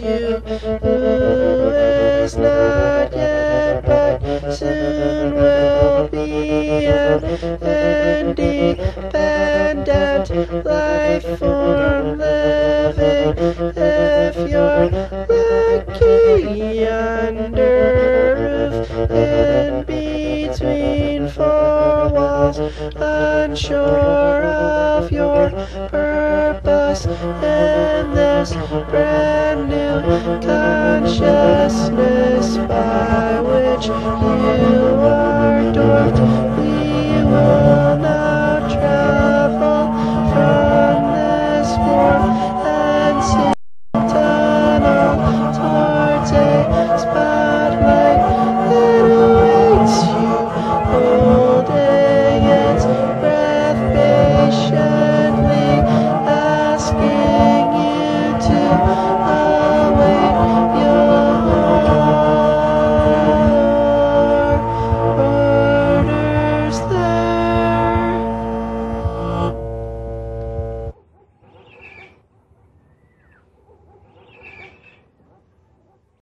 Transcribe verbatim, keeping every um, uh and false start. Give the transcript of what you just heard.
you is not yet, but soon will be an independent life form living, if you're lucky, under roof, in between four walls, unsure of your purpose in this brand new consciousness by which you are dwarfed. We will